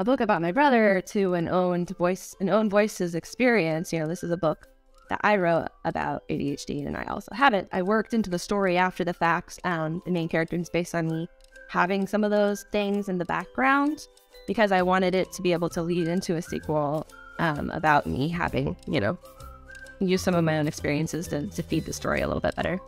a book about my brother to an own voices experience. You know, this is a book that I wrote about ADHD, and I also had it. I worked into the story after the facts, the main character is based on me having some of those things in the background, because I wanted it to be able to lead into a sequel about me having, you know, use some of my own experiences to feed the story a little bit better.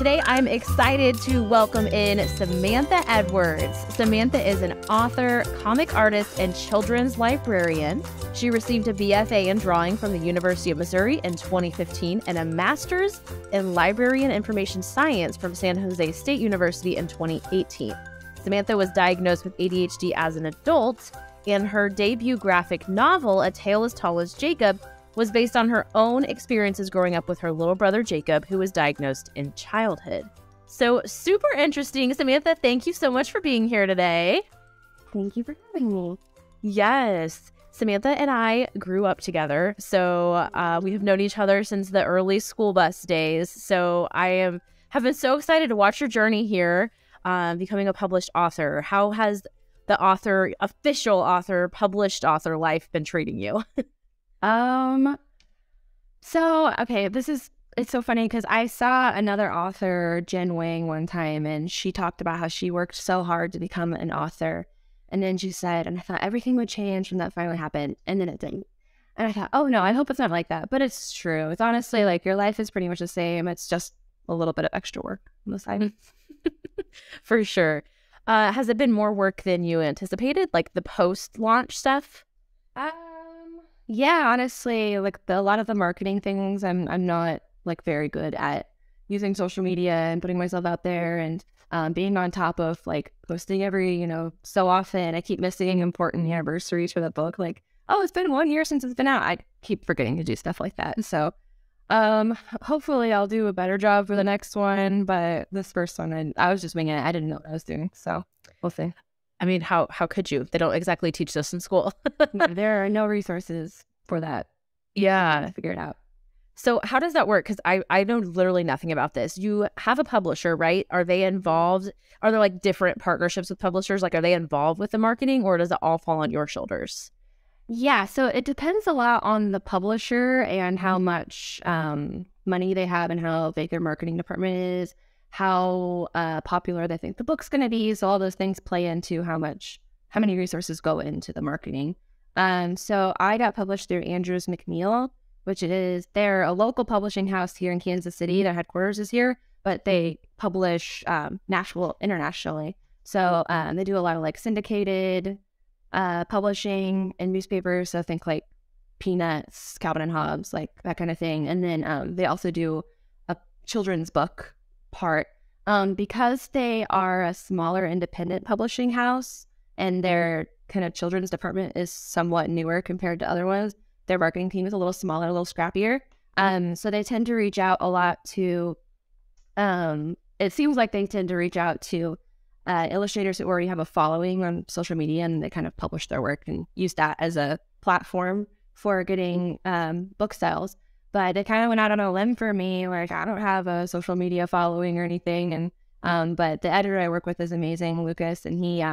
Today, I'm excited to welcome in Samantha Edwards. Samantha is an author, comic artist, and children's librarian. She received a BFA in drawing from the University of Missouri in 2015 and a master's in library and information science from San Jose State University in 2018. Samantha was diagnosed with ADHD as an adult, and her debut graphic novel, A Tale as Tall as Jacob, was based on her own experiences growing up with her little brother, Jacob, who was diagnosed in childhood. So super interesting. Samantha, thank you so much for being here today. Thank you for having me. Yes. Samantha and I grew up together, so we have known each other since the early school bus days. So I have been so excited to watch your journey here, becoming a published author. How has the published author life been treating you? So, okay, it's so funny because I saw another author, Jen Wang, one time, and she talked about how she worked so hard to become an author. And then she said, and I thought everything would change when that finally happened. And then it didn't. And I thought, oh no, I hope it's not like that. But it's true. It's honestly like your life is pretty much the same. It's just a little bit of extra work on the side. For sure. Has it been more work than you anticipated? Like the post-launch stuff? Yeah, honestly, like a lot of the marketing things, I'm not like very good at using social media and putting myself out there and being on top of like posting every, you know, so often. I keep missing important anniversaries for the book. Like, oh, it's been 1 year since it's been out. I keep forgetting to do stuff like that. So hopefully I'll do a better job for the next one. But this first one, I was just winging it. I didn't know what I was doing. So we'll see. I mean, how could you? They don't exactly teach this in school. There are no resources for that. Yeah. Figure it out. So how does that work? Because I know literally nothing about this. You have a publisher, right? Are they involved? Are there like different partnerships with publishers? Like, are they involved with the marketing, or does it all fall on your shoulders? Yeah. So it depends a lot on the publisher and how much money they have and how big their marketing department is, how popular they think the book's going to be. So all those things play into how many resources go into the marketing. So I got published through Andrews McMeel, which is, they're a local publishing house here in Kansas City. Their headquarters is here, but they publish Nashville internationally. So they do a lot of like syndicated publishing in newspapers. So think like Peanuts, Calvin and Hobbes, like that kind of thing. And then they also do a children's book part, because they are a smaller independent publishing house and their kind of children's department is somewhat newer compared to other ones. Their marketing team is a little smaller, a little scrappier. So they tend to reach out a lot to, it seems like they tend to reach out to illustrators who already have a following on social media, and they kind of publish their work and use that as a platform for getting book sales. But it kind of went out on a limb for me. Like, I don't have a social media following or anything. And but the editor I work with is amazing, Lucas, and he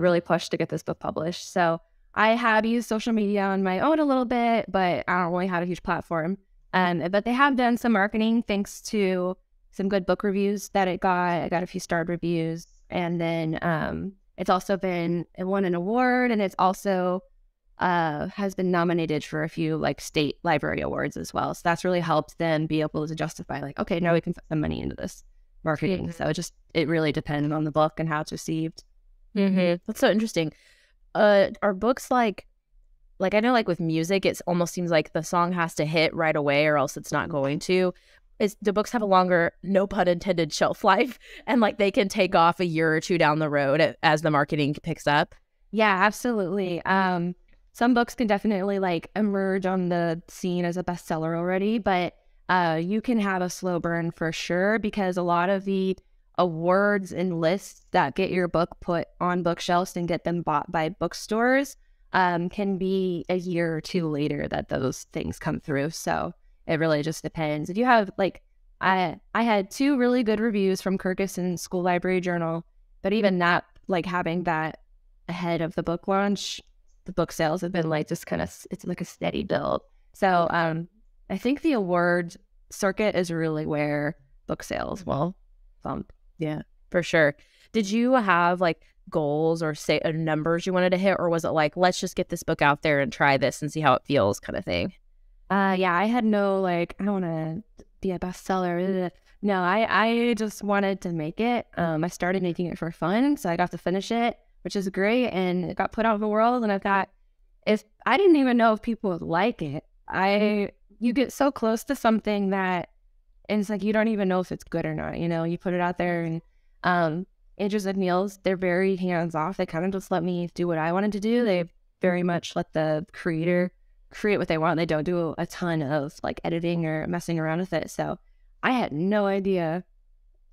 really pushed to get this book published. So I have used social media on my own a little bit, but I don't really have a huge platform. But they have done some marketing thanks to some good book reviews that it got. I got a few starred reviews. And then it's also been, it won an award, and it's also has been nominated for a few like state library awards as well. So that's really helped them be able to justify like, okay, now we can put some money into this marketing. So it really depends on the book and how it's received. Mm-hmm. That's so interesting. Are books like I know like with music, it almost seems like the song has to hit right away or else it's not going to. Do books have a longer, no pun intended, shelf life, and like they can take off a year or two down the road as the marketing picks up? Yeah, absolutely. Some books can definitely like emerge on the scene as a bestseller already, but you can have a slow burn for sure, because a lot of the awards and lists that get your book put on bookshelves and get them bought by bookstores can be a year or two later that those things come through. So it really just depends. If you have like, I had two really good reviews from Kirkus and School Library Journal But even that, like having that ahead of the book launch, the book sales have been like just kind of, it's like a steady build. So I think the award circuit is really where book sales will bump. Yeah, for sure. Did you have like goals or say numbers you wanted to hit, or was it like, let's just get this book out there and try this and see how it feels kind of thing? Yeah, I had no like, I don't want to be a bestseller. No, I just wanted to make it. I started making it for fun, so I got to finish it, which is great, and it got put out in the world. And I thought, if I didn't even know if people would like it. You get so close to something that, and it's like you don't even know if it's good or not. You know, you put it out there, and Andrews McMeel's, they're very hands off. They kind of just let me do what I wanted to do. They very much let the creator create what they want. They don't do a ton of like editing or messing around with it. So I had no idea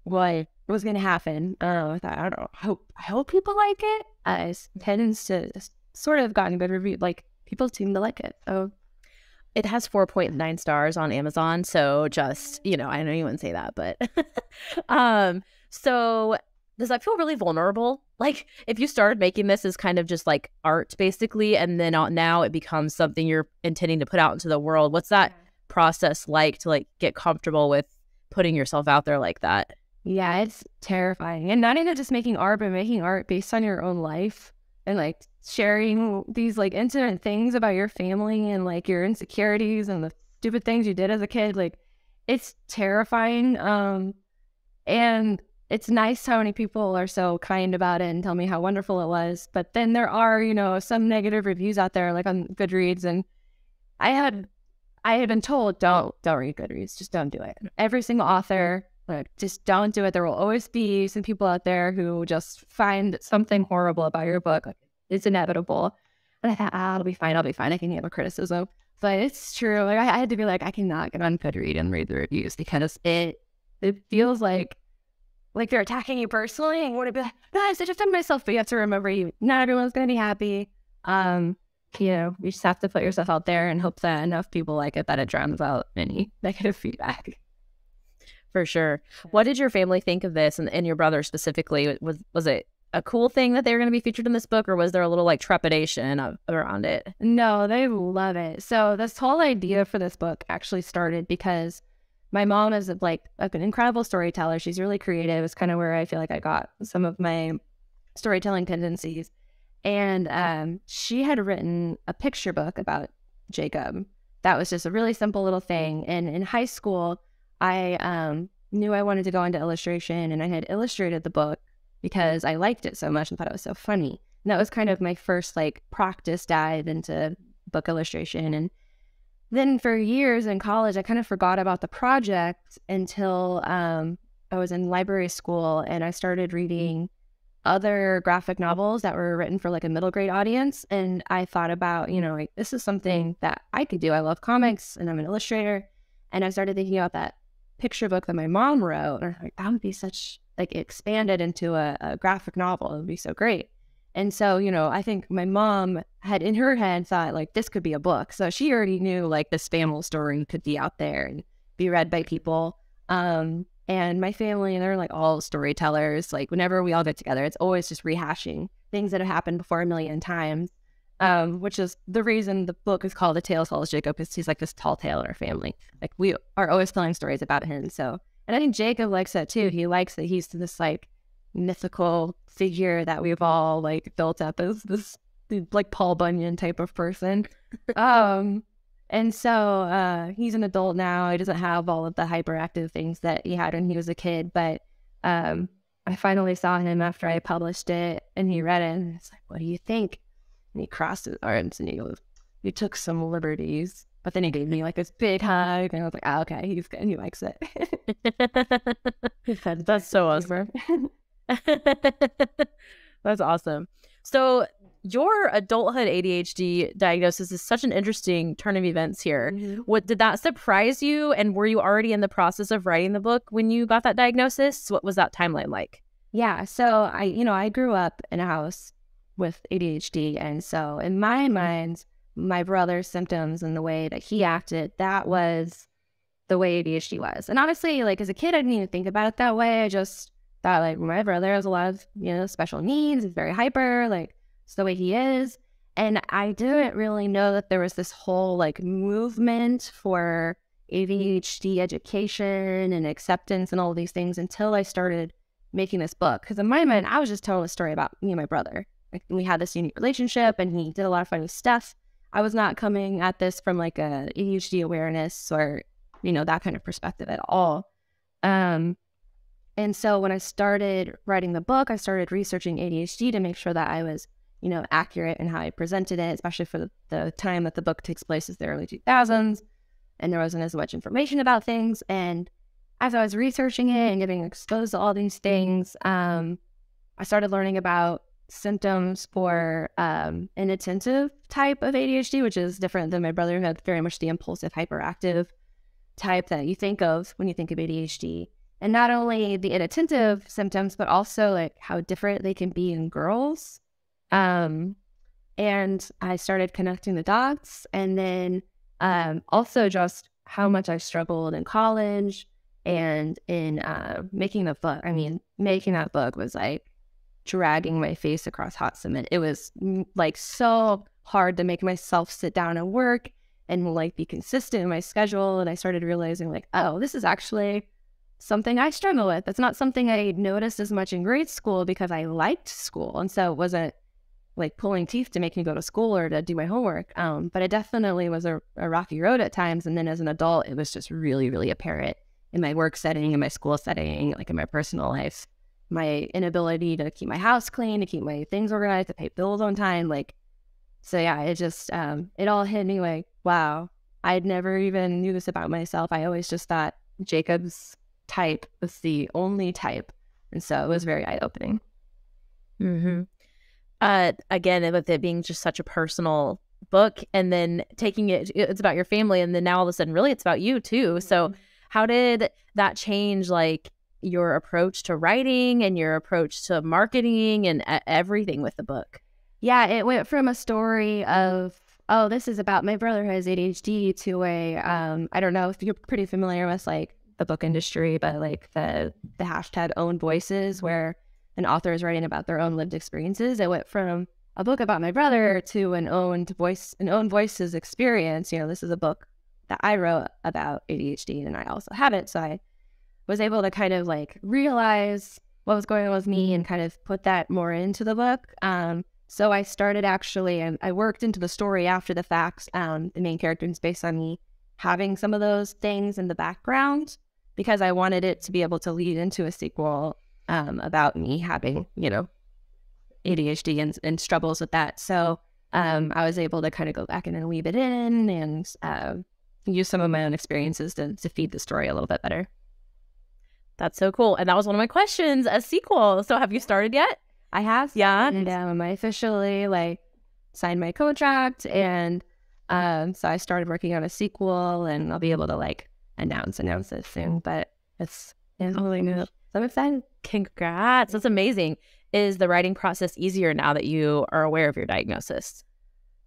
what was going to happen. I thought, I don't know, I hope people like it. It tends to sort of gotten good review. Like people seem to like it. So it has 4.9 stars on Amazon. So just, you know, I know you wouldn't say that, but so does that feel really vulnerable? Like if you started making this as kind of just like art basically, and then now it becomes something you're intending to put out into the world. What's that process like to like get comfortable with putting yourself out there like that? Yeah, it's terrifying. And not even just making art, but making art based on your own life and like sharing these like intimate things about your family and like your insecurities and the stupid things you did as a kid. Like it's terrifying. And it's nice how many people are so kind about it and tell me how wonderful it was. But then there are, you know, some negative reviews out there, like on Goodreads. And I had been told, don't read Goodreads. Just don't do it. Every single author, like, just don't do it. There will always be some people out there who just find something horrible about your book. Like, it's inevitable. And I thought, I'll be fine. I'll be fine. I can handle criticism. But it's true. Like I had to be like, I cannot get on Goodreads and read the reviews because it feels like they're attacking you personally, and would it be like, no, I should have done myself. But you have to remember, not everyone's going to be happy. You know, you just have to put yourself out there and hope that enough people like it that it drowns out any negative feedback. For sure. What did your family think of this, and your brother specifically? Was it a cool thing that they were going to be featured in this book, or was there a little like trepidation around it? No, they love it. So this whole idea for this book actually started because my mom is like an incredible storyteller. She's really creative. It's kind of where I feel like I got some of my storytelling tendencies. And she had written a picture book about Jacob. That was just a really simple little thing. And in high school, I knew I wanted to go into illustration, and I had illustrated the book because I liked it so much and thought it was so funny. And that was kind of my first like practice dive into book illustration. And then for years in college, I kind of forgot about the project until I was in library school, and I started reading other graphic novels that were written for like a middle grade audience. And I thought about, you know, like this is something that I could do. I love comics and I'm an illustrator. And I started thinking about that picture book that my mom wrote. And I was like, that would be such, like, expanded into a graphic novel. It would be so great. And so, you know, I think my mom had in her head thought like this could be a book. So she already knew like this family story could be out there and be read by people. And my family, they're like all storytellers. Like whenever we all get together, it's always just rehashing things that have happened before a million times, which is the reason the book is called A Tale as Tall as Jacob, because he's like this tall tale in our family. Like we are always telling stories about him. So, and I think Jacob likes that too. He likes that he's this like mythical figure that we've all like built up as this like Paul Bunyan type of person. And so he's an adult now. He doesn't have all of the hyperactive things that he had when he was a kid, but I finally saw him after I published it, and he read it, and it's like, what do you think? And he crossed his arms and he goes, you took some liberties. But then he gave me like this big hug, and I was like, oh, okay, he's good. He likes it. He said, that's so awesome. That's awesome. So your adulthood ADHD diagnosis is such an interesting turn of events here. Mm-hmm. What did that surprise you? And were you already in the process of writing the book when you got that diagnosis? What was that timeline like? Yeah. So I grew up in a house with ADHD. And so in my mind, my brother's symptoms and the way that he acted, that was the way ADHD was. And honestly, like as a kid, I didn't even think about it that way. I just that like my brother has a lot of, you know, special needs. He's very hyper, like it's the way he is. And I didn't really know that there was this whole like movement for ADHD education and acceptance and all these things until I started making this book. Because in my mind, I was just telling a story about me and my brother. Like, we had this unique relationship and he did a lot of funny stuff. I was not coming at this from like a ADHD awareness or, you know, that kind of perspective at all. And so when I started writing the book, I started researching ADHD to make sure that I was, you know, accurate in how I presented it, especially for the time that the book takes place is the early 2000s. And there wasn't as much information about things. And as I was researching it and getting exposed to all these things, I started learning about symptoms for inattentive type of ADHD, which is different than my brother, who had very much the impulsive, hyperactive type that you think of when you think of ADHD. And not only the inattentive symptoms, but also like how different they can be in girls. And I started connecting the dots, and then also just how much I struggled in college and in making the book. I mean, making that book was like dragging my face across hot cement. It was like so hard to make myself sit down and work and like be consistent in my schedule. And I started realizing like, oh, this is actually something I struggle with. That's not something I noticed as much in grade school because I liked school. And so it wasn't like pulling teeth to make me go to school or to do my homework. But it definitely was a rocky road at times. And then as an adult, it was just really, really apparent in my work setting, in my school setting, like in my personal life. My inability to keep my house clean, to keep my things organized, to pay bills on time. Like, so yeah, it just, it all hit me like, wow, I'd never even knew this about myself. I always just thought Jacob's type was the only type. And so it was very eye-opening. Mm-hmm. Again, with it being just such a personal book, and then taking it, it's about your family, and then now all of a sudden, really, it's about you too. So how did that change, like, your approach to writing and your approach to marketing and everything with the book? Yeah, it went from a story of, oh, this is about my brother who has ADHD, to a, I don't know if you're pretty familiar with like the book industry, but like the hashtag Own Voices, where an author is writing about their own lived experiences. It went from a book about my brother to an Own Voices experience. You know, this is a book that I wrote about ADHD, and I also have it. So I was able to kind of like realize what was going on with me and kind of put that more into the book. So I started actually, and I worked into the story after the fact. The main character is based on me having some of those things in the background because I wanted it to be able to lead into a sequel about me having, you know, ADHD and struggles with that. So I was able to kind of go back and then weave it in and use some of my own experiences to feed the story a little bit better. That's so cool. And that was one of my questions, a sequel. So have you started yet? I have. Yeah. And I officially like signed my contract. And so I started working on a sequel, and I'll be able to like announce it soon. But it's totally new. So I'm excited. Congrats. That's amazing. Is the writing process easier now that you are aware of your diagnosis?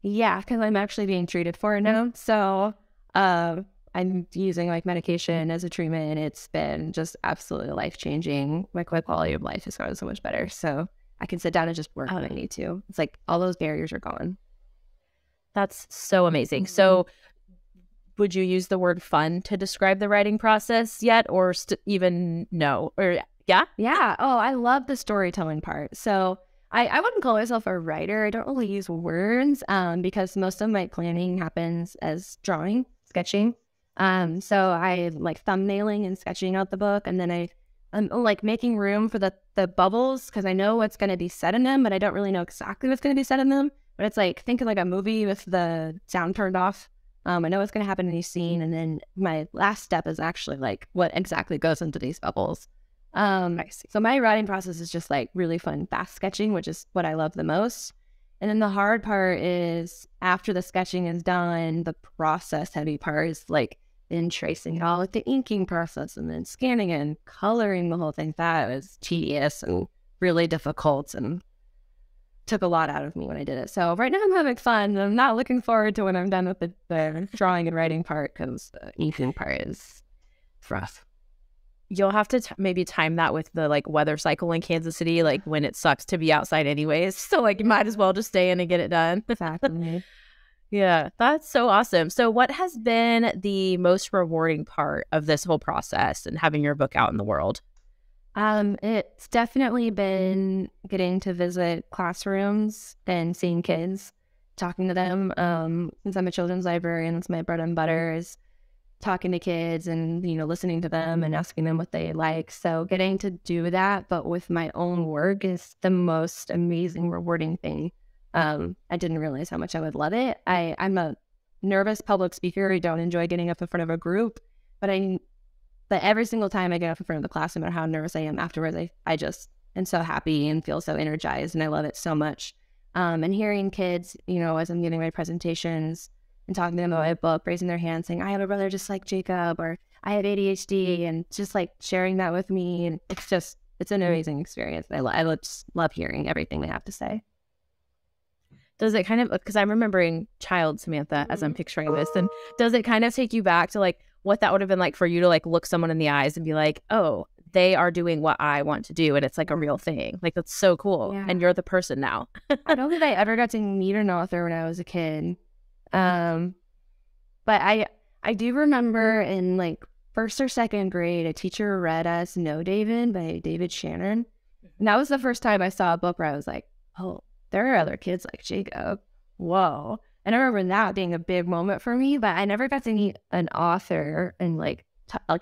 Yeah, because I'm actually being treated for it now. So I'm using like medication as a treatment, and it's been just absolutely life-changing. Like, my quality of life has gotten so much better. So I can sit down and just work when I need to. It's like all those barriers are gone. That's so amazing. So would you use the word fun to describe the writing process yet, or even no? Or yeah? Yeah. Oh, I love the storytelling part. So I wouldn't call myself a writer. I don't really use words because most of my planning happens as drawing, sketching. So I like thumbnailing and sketching out the book, and then I'm like making room for the bubbles because I know what's going to be said in them, but I don't really know exactly what's going to be said in them. But it's like, think of like a movie with the sound turned off. I know what's going to happen in each scene, and then my last step is actually like what exactly goes into these bubbles. So my writing process is just like really fun, fast sketching, which is what I love the most. And then the hard part is, after the sketching is done, the process heavy part is like in tracing it all with the inking process, and then scanning it and coloring the whole thing. That was tedious and really difficult and took a lot out of me when I did it. So right now I'm having fun, and I'm not looking forward to when I'm done with the drawing and writing part, because the inking part is rough. You'll have to maybe time that with the like weather cycle in Kansas City, like when it sucks to be outside anyways. So like you might as well just stay in and get it done. Exactly. Yeah, that's so awesome. So what has been the most rewarding part of this whole process and having your book out in the world? It's definitely been getting to visit classrooms and seeing kids, talking to them. Since I'm a children's librarian, that's my bread and butter, is talking to kids and, you know, listening to them and asking them what they like. So getting to do that, but with my own work, is the most amazing, rewarding thing. I didn't realize how much I would love it. I'm a nervous public speaker. I don't enjoy getting up in front of a group, but every single time I get up in front of the class, no matter how nervous I am afterwards, I just am so happy and feel so energized, and I love it so much. And hearing kids, you know, as I'm giving my presentations and talking to them about my book, raising their hand, saying, I have a brother just like Jacob, or I have ADHD, and just like sharing that with me. And it's just, it's an amazing experience. I just love hearing everything they have to say. Does it kind of, because I'm remembering child Samantha as I'm picturing this, and does it kind of take you back to like what that would have been like for you to like look someone in the eyes and be like, oh, they are doing what I want to do, and it's like a real thing. Like, that's so cool. Yeah. And you're the person now. I don't think I ever got to meet an author when I was a kid. But I do remember in like first or second grade, a teacher read us No David by David Shannon. And that was the first time I saw a book where I was like, oh, there are other kids like Jacob. Whoa. And I remember that being a big moment for me, but I never got to meet an author and like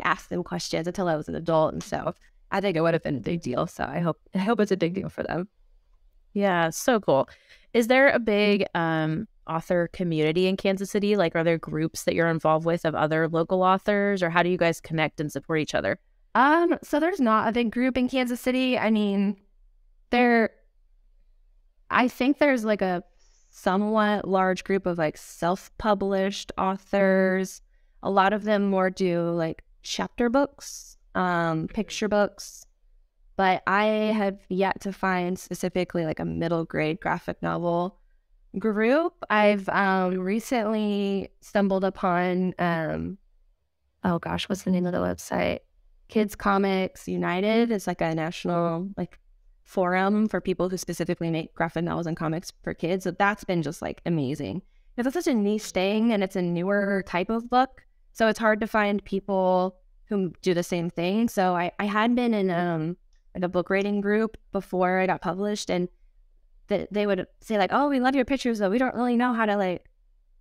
ask them questions until I was an adult. And so I think it would have been a big deal. So I hope it's a big deal for them. Yeah. So cool. Is there a big, author community in Kansas City? Like, are there groups that you're involved with of other local authors, or how do you guys connect and support each other? So there's not a big group in Kansas City. I mean, I think there's like a somewhat large group of like self-published authors. A lot of them more do like chapter books, picture books, but I have yet to find specifically like a middle grade graphic novel group. I've recently stumbled upon, oh gosh, what's the name of the website? Kids Comics United. It's like a national like forum for people who specifically make graphic novels and comics for kids. So that's been just like amazing. It's such a niche thing, and it's a newer type of book, so it's hard to find people who do the same thing. So I had been in like a book rating group before I got published, and they would say like, oh, we love your pictures, though we don't really know how to like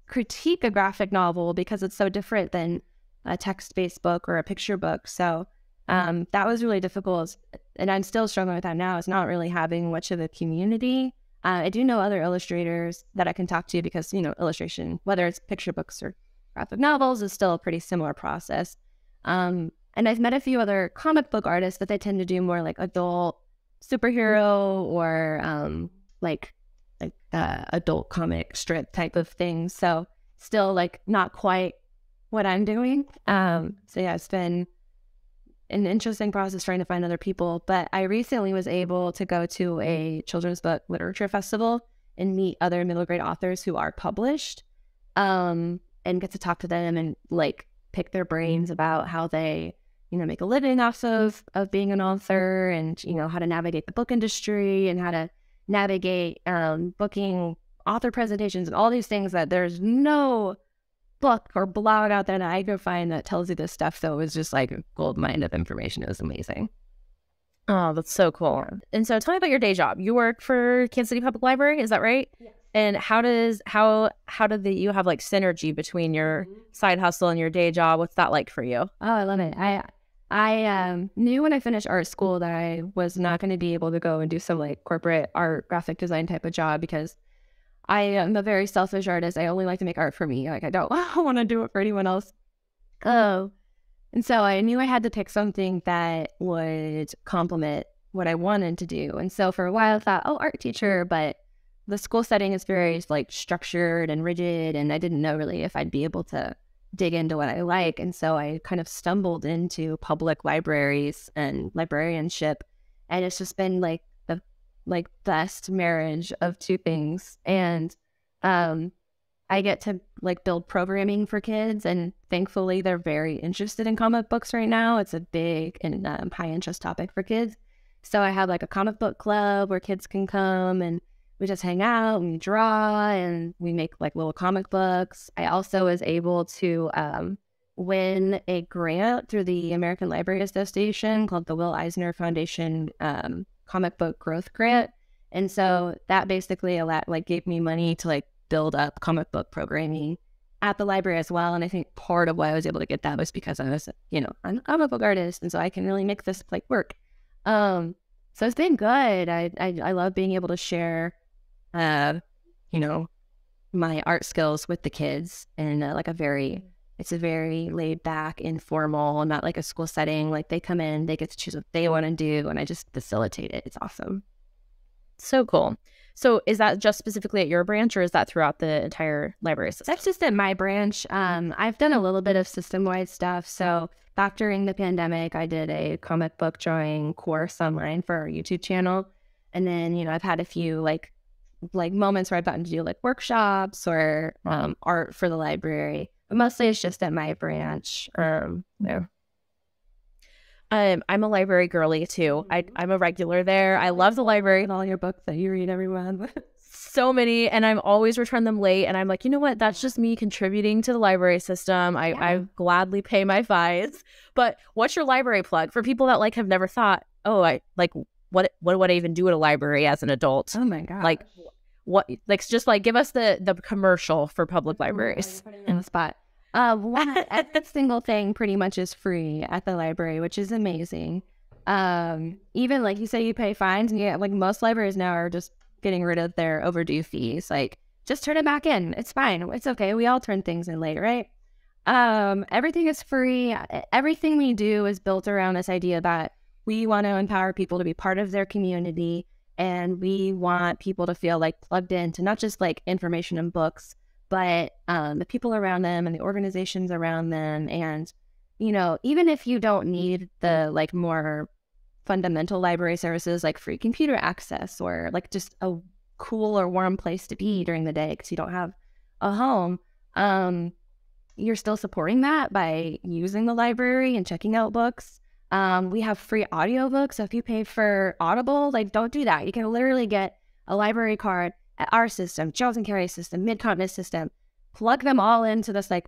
critique a graphic novel because it's so different than a text-based book or a picture book. So that was really difficult, and I'm still struggling with that now. It's not really having much of a community. I do know other illustrators that I can talk to, because, you know, illustration, whether it's picture books or graphic novels, is still a pretty similar process. And I've met a few other comic book artists, but they tend to do more like adult superhero or like adult comic strip type of thing. So still like not quite what I'm doing. So yeah, it's been an interesting process trying to find other people. But I recently was able to go to a children's book literature festival and meet other middle grade authors who are published, and get to talk to them and like pick their brains about how they, you know, make a living off of being an author, and, you know, how to navigate the book industry, and how to navigate booking author presentations, and all these things that there's no book or blog out there that I could find that tells you this stuff. So it was just like a gold mine of information. It was amazing. Oh, that's so cool. Yeah. And so tell me about your day job. You work for Kansas City Public Library, is that right? Yes. And how do you have like synergy between your side hustle and your day job? What's that like for you? Oh, I love it. I knew when I finished art school that I was not going to be able to go and do some like corporate art, graphic design type of job, because I am a very selfish artist. I only like to make art for me. Like, I don't want to do it for anyone else. And so I knew I had to pick something that would complement what I wanted to do. And so for a while I thought, oh, art teacher, but the school setting is very like structured and rigid, and I didn't know really if I'd be able to dig into what I like. And so I kind of stumbled into public libraries and librarianship, and it's just been like the best marriage of two things. And I get to like build programming for kids, and thankfully they're very interested in comic books right now. It's a big and high interest topic for kids. So I have like a comic book club where kids can come and we just hang out and we draw and we make like little comic books. I also was able to win a grant through the American Library Association called the Will Eisner Foundation Comic Book Growth Grant. And so that basically gave me money to like build up comic book programming at the library as well. And I think part of why I was able to get that was because I was, you know, I'm a comic book artist, and so I can really make this like work. So it's been good. I love being able to share, you know, my art skills with the kids in like it's a very laid back, informal, not like a school setting. Like they come in, they get to choose what they want to do, and I just facilitate it. It's awesome. So cool. So is that just specifically at your branch, or is that throughout the entire library system? That's just at my branch. I've done a little bit of system-wide stuff. So back during the pandemic, I did a comic book drawing course online for our YouTube channel. And then, you know, I've had a few like moments where I've gotten to do like workshops or art for the library. But mostly it's just at my branch. Yeah. I'm a library girly too. I'm a regular there. I love the library and all your books that you read every month. So many, and I'm always return them late. And I'm like, you know what? That's just me contributing to the library system. I gladly pay my fines. But what's your library plug for people that like have never thought, oh, I like what would I even do at a library as an adult? Oh my god! Like what? Like just like give us the commercial for public libraries. Putting in the spot. Every single thing pretty much is free at the library, which is amazing. Even like you say, you pay fines, and yeah, like most libraries now are just getting rid of their overdue fees. Like just turn it back in. It's fine. It's okay. We all turn things in late, right? Everything is free. Everything we do is built around this idea that we want to empower people to be part of their community, and we want people to feel like plugged into not just like information and books, but the people around them and the organizations around them. And, you know, even if you don't need the like more fundamental library services like free computer access or like just a cool or warm place to be during the day because you don't have a home, you're still supporting that by using the library and checking out books. We have free audiobooks. So if you pay for Audible, like don't do that. You can literally get a library card at our system, Charles Carry's system, MidCon system, plug them all into this like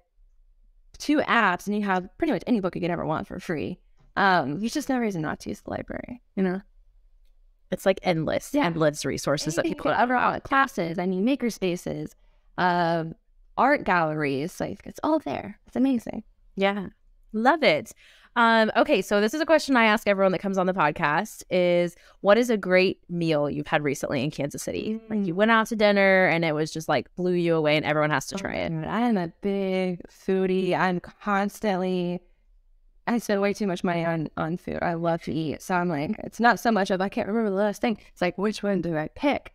2 apps, and you have pretty much any book you could ever want for free. There's just no reason not to use the library, you know? It's like endless, endless resources that people ever want. Classes, I mean, maker spaces, art galleries, like it's all there. It's amazing. Yeah. Love it. Okay, so this is a question I ask everyone that comes on the podcast is, what is a great meal you've had recently in Kansas City? Like you went out to dinner and it was just like blew you away and everyone has to try it. I am a big foodie. I spend way too much money on food. I love to eat. So I'm like, it's not so much of I can't remember the last thing. It's like, which one do I pick?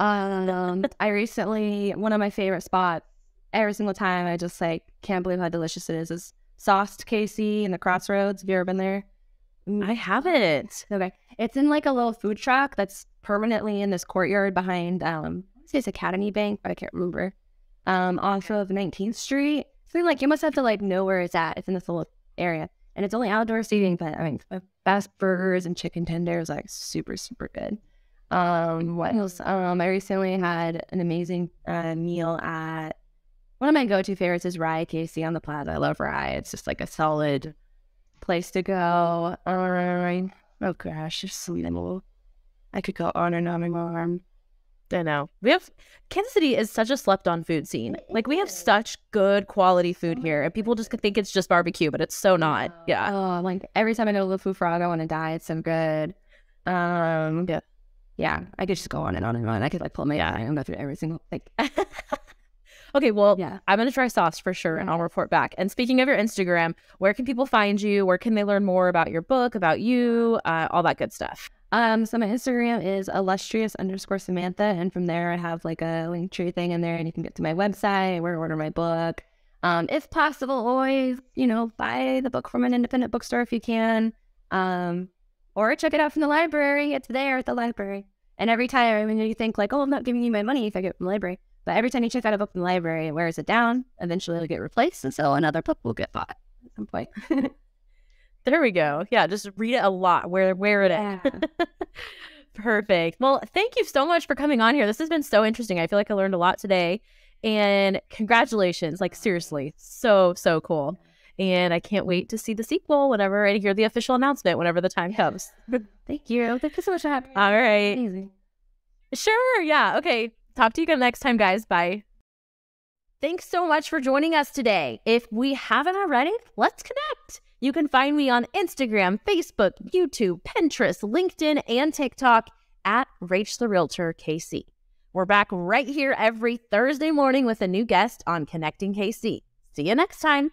I recently, one of my favorite spots every single time, I just like can't believe how delicious it is Sauced KC in the Crossroads. Have you ever been there? I haven't. Okay. It's in like a little food truck that's permanently in this courtyard behind, it's Academy Bank, but I can't remember. Off of 19th Street. So like you must have to like know where it's at. It's in this little area. And it's only outdoor seating, but I mean, fast burgers and chicken tenders, like super, super good. What else? I recently had an amazing meal at, one of my go-to favorites is Rye Casey on the Plaza. I love Rye. It's just like a solid place to go. Oh gosh, there's so many. I could go on and on and on. I know. Kansas City is such a slept-on food scene. Like we have such good quality food here, and people just think it's just barbecue, but it's so not. Yeah. Oh, like every time I go to Le Fou Frog, I want to die. It's so good. Yeah. I could just go on and on and on. I could like pull my eye and go through every single thing. Okay, well, yeah. I'm going to try sauce for sure, and I'll report back. And speaking of your Instagram, where can people find you? Where can they learn more about your book, about you, all that good stuff? So my Instagram is illustrious__samantha, and from there I have like a link tree thing in there, and you can get to my website where to order my book. If possible, always, you know, buy the book from an independent bookstore if you can, or check it out from the library. It's there at the library. And every time, I mean, you think like, oh, I'm not giving you my money if I get it from the library. But every time you check out a book in the library, it wears it down. Eventually it'll get replaced, and so another book will get bought at some point. There we go. Yeah, just read it a lot. Wear it at. Yeah. Perfect. Well, thank you so much for coming on here. This has been so interesting. I feel like I learned a lot today. And congratulations. Like, seriously, so cool. And I can't wait to see the sequel whenever I hear the official announcement, whenever the time comes. Thank you. Thank you so much for having me. All right. Amazing. Sure. Yeah. Okay. Talk to you guys next time, guys. Bye. Thanks so much for joining us today. If we haven't already, let's connect. You can find me on Instagram, Facebook, YouTube, Pinterest, LinkedIn, and TikTok at Rach the Realtor KC. We're back right here every Thursday morning with a new guest on Connecting KC. See you next time.